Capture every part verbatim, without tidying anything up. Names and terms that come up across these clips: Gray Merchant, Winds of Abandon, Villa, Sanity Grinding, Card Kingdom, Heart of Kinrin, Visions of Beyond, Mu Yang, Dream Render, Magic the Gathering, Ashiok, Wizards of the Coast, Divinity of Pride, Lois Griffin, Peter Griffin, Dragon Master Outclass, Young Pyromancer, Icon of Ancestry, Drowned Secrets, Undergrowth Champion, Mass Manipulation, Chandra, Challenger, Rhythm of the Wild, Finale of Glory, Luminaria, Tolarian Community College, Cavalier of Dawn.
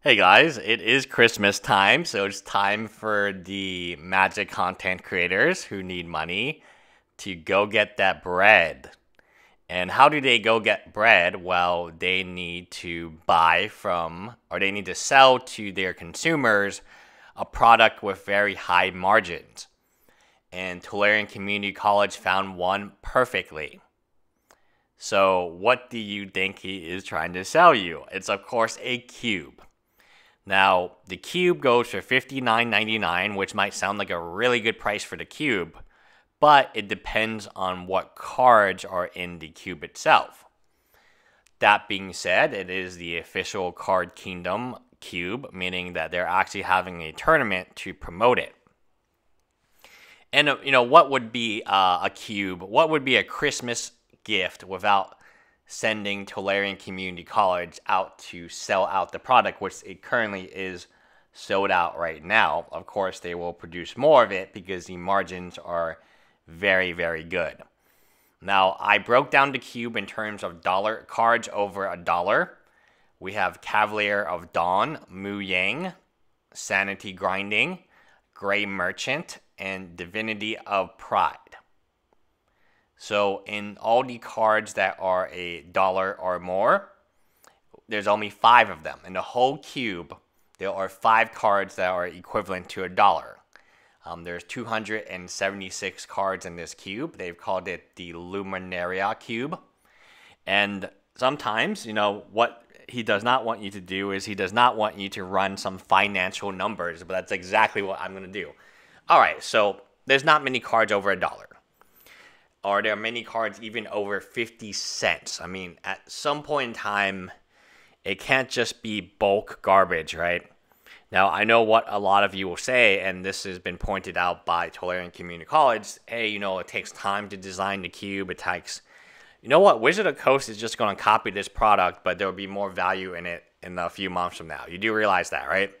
Hey guys, it is Christmas time, so it's time for the Magic content creators who need money to go get that bread. And how do they go get bread? Well, they need to buy from, or they need to sell to their consumers a product with very high margins. And Tolarian Community College found one perfectly. So what do you think he is trying to sell you? It's of course a cube. Now, the cube goes for fifty-nine ninety-nine, which might sound like a really good price for the cube, but it depends on what cards are in the cube itself. That being said, it is the official Card Kingdom cube, meaning that they're actually having a tournament to promote it. And, you know, what would be uh, a cube? What would be a Christmas gift without sending Tolarian Community College out to sell out the product, which it currently is sold out right now? Of course, they will produce more of it because the margins are very, very good. Now, I broke down the cube in terms of dollar cards over a dollar. We have Cavalier of Dawn, Mu Yang, Sanity Grinding, Gray Merchant, and Divinity of Pride. So in all the cards that are a dollar or more, there's only five of them. In the whole cube, there are five cards that are equivalent to a dollar. Um, there's two hundred seventy-six cards in this cube. They've called it the Luminaria cube. And sometimes, you know, what he does not want you to do is he does not want you to run some financial numbers, but that's exactly what I'm going to do. All right, so there's not many cards over a dollar. Are there many cards even over fifty cents? I mean, at some point in time, it can't just be bulk garbage, right? Now, I know what a lot of you will say, and this has been pointed out by Tolarian Community College. Hey, you know, it takes time to design the cube. It takes, you know what? Wizards of the Coast is just going to copy this product, but there will be more value in it in a few months from now. You do realize that, right?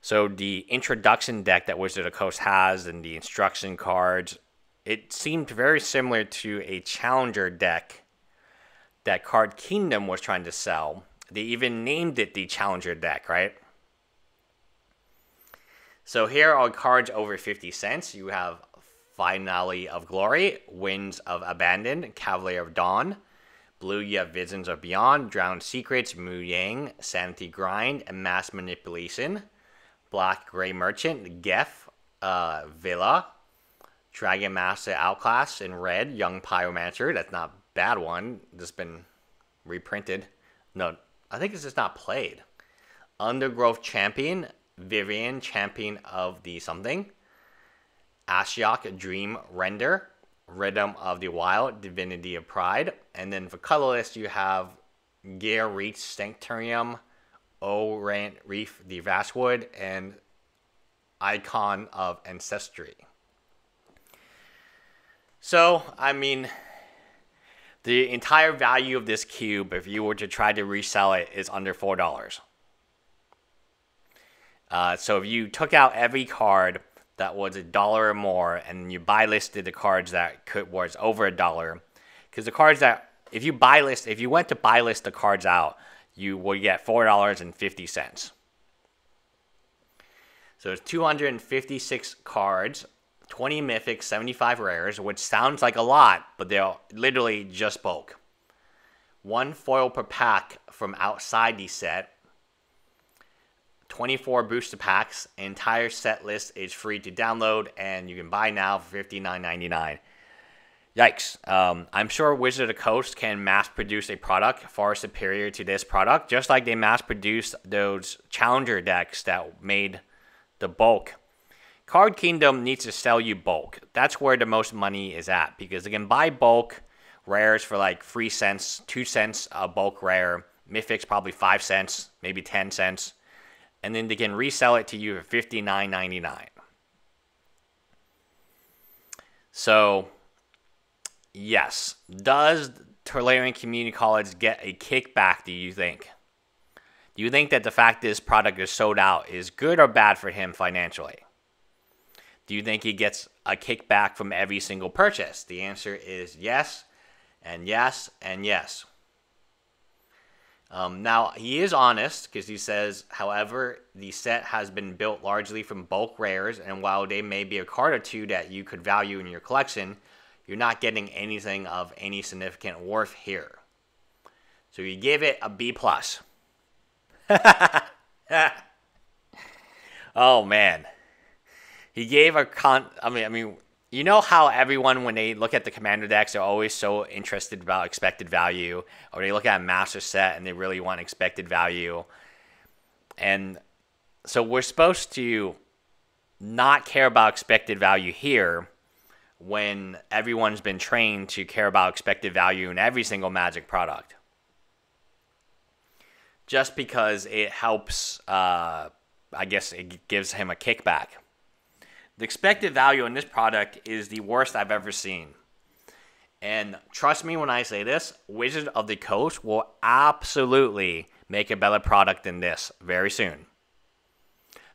So the introduction deck that Wizards of the Coast has and the instruction cards, it seemed very similar to a Challenger deck that Card Kingdom was trying to sell. They even named it the Challenger deck, right? So here are cards over fifty cents. You have Finale of Glory, Winds of Abandon, Cavalier of Dawn. Blue, you have Visions of Beyond, Drowned Secrets, Mu Yang, Sanity Grind, and Mass Manipulation. Black, Gray Merchant, Geff, uh, Villa, Dragon Master Outclass in red, Young Pyromancer. That's not a bad one. Just been reprinted. No, I think it's just not played. Undergrowth Champion, Vivian, Champion of the something. Ashiok, Dream Render, Rhythm of the Wild, Divinity of Pride. And then for colorless, you have Gear Reach Sanctorium, Orant Reef the Vastwood, and Icon of Ancestry. So, I mean, the entire value of this cube, if you were to try to resell it, is under four dollars. Uh, so if you took out every card that was a dollar or more, and you buy listed the cards that could was over a dollar, because the cards that, if you buy list, if you went to buy list the cards out, you would get four dollars and fifty cents. So it's two hundred fifty-six cards, twenty mythics, seventy-five rares, which sounds like a lot, but they're literally just bulk. One foil per pack from outside the set. twenty-four booster packs. Entire set list is free to download, and you can buy now for fifty-nine ninety-nine. Yikes. Um, I'm sure Wizards of the Coast can mass produce a product far superior to this product, just like they mass produced those Challenger decks that made the bulk. Card Kingdom needs to sell you bulk. That's where the most money is at, because they can buy bulk rares for like three cents, two cents a bulk rare, mythics probably five cents, maybe ten cents, and then they can resell it to you for fifty-nine ninety-nine. So, yes, does Tolarian Community College get a kickback? Do you think? Do you think that the fact this product is sold out is good or bad for him financially? Do you think he gets a kickback from every single purchase? The answer is yes, and yes, and yes. Um, now, he is honest because he says, however, the set has been built largely from bulk rares, and while there may be a card or two that you could value in your collection, you're not getting anything of any significant worth here. So you give it a B plus. Oh, man. He gave a con... I mean, I mean, you know how everyone, when they look at the Commander decks, they're always so interested about expected value, or they look at a Master set and they really want expected value. And so we're supposed to not care about expected value here when everyone's been trained to care about expected value in every single Magic product. Just because it helps, uh, I guess it gives him a kickback. The expected value in this product is the worst I've ever seen. And trust me when I say this, Wizards of the Coast will absolutely make a better product than this very soon.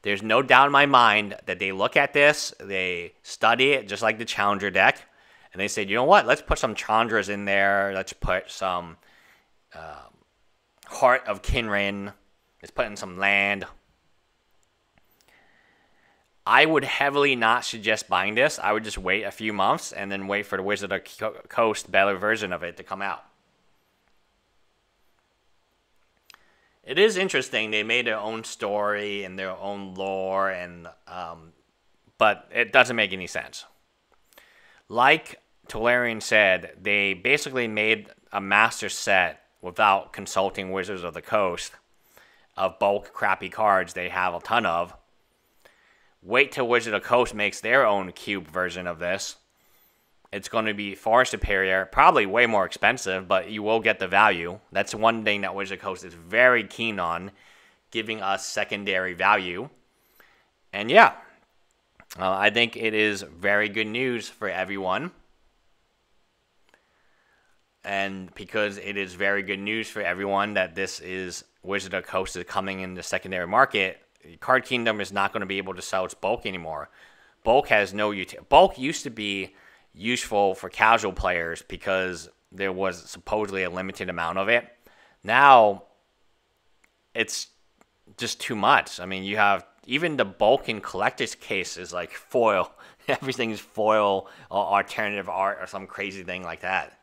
There's no doubt in my mind that they look at this, they study it, just like the Challenger deck, and they say, you know what, let's put some Chandras in there, let's put some uh, Heart of Kinrin, let's put in some land. I would heavily not suggest buying this. I would just wait a few months and then wait for the Wizards of the Coast better version of it to come out. It is interesting. They made their own story and their own lore, and um, but it doesn't make any sense. Like Tolarian said, they basically made a master set without consulting Wizards of the Coast of bulk crappy cards they have a ton of. Wait till Wizards of the Coast makes their own cube version of this. It's going to be far superior, probably way more expensive, but you will get the value. That's one thing that Wizards of the Coast is very keen on, giving us secondary value. And yeah, uh, I think it is very good news for everyone. And because it is very good news for everyone that this is Wizards of the Coast is coming in the secondary market, Card Kingdom is not going to be able to sell its bulk anymore. Bulk has no utility. Bulk used to be useful for casual players because there was supposedly a limited amount of it. Now, it's just too much. I mean, you have even the bulk in collector's case is like foil. Everything's foil or alternative art or some crazy thing like that.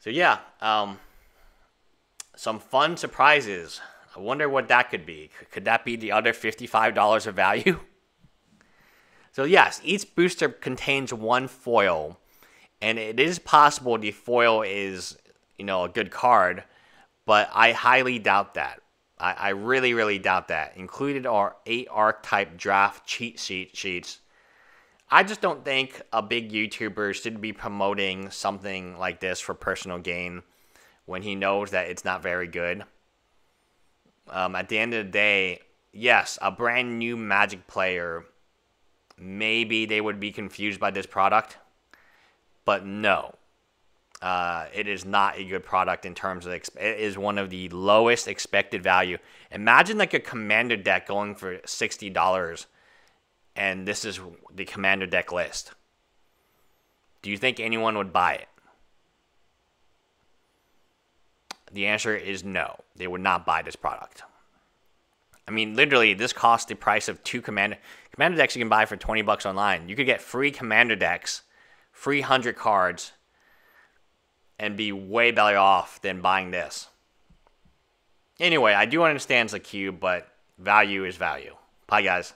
So yeah, um, some fun surprises. I wonder what that could be. Could that be the other fifty-five dollars of value? So yes, each booster contains one foil. And it is possible the foil is, you know, a good card. But I highly doubt that. I, I really, really doubt that. Included are eight archetype draft cheat sheet sheets. I just don't think a big YouTuber should be promoting something like this for personal gain when he knows that it's not very good. Um, at the end of the day, yes, a brand new Magic player, maybe they would be confused by this product. But no, uh, it is not a good product in terms of, exp it is one of the lowest expected value. Imagine like a Commander deck going for sixty dollars, and this is the Commander deck list. Do you think anyone would buy it? The answer is no. They would not buy this product. I mean, literally, this costs the price of two Commander... Commander decks you can buy for twenty bucks online. You could get free Commander decks, free one hundred cards, and be way better off than buying this. Anyway, I do understand it's a cube, but value is value. Bye, guys.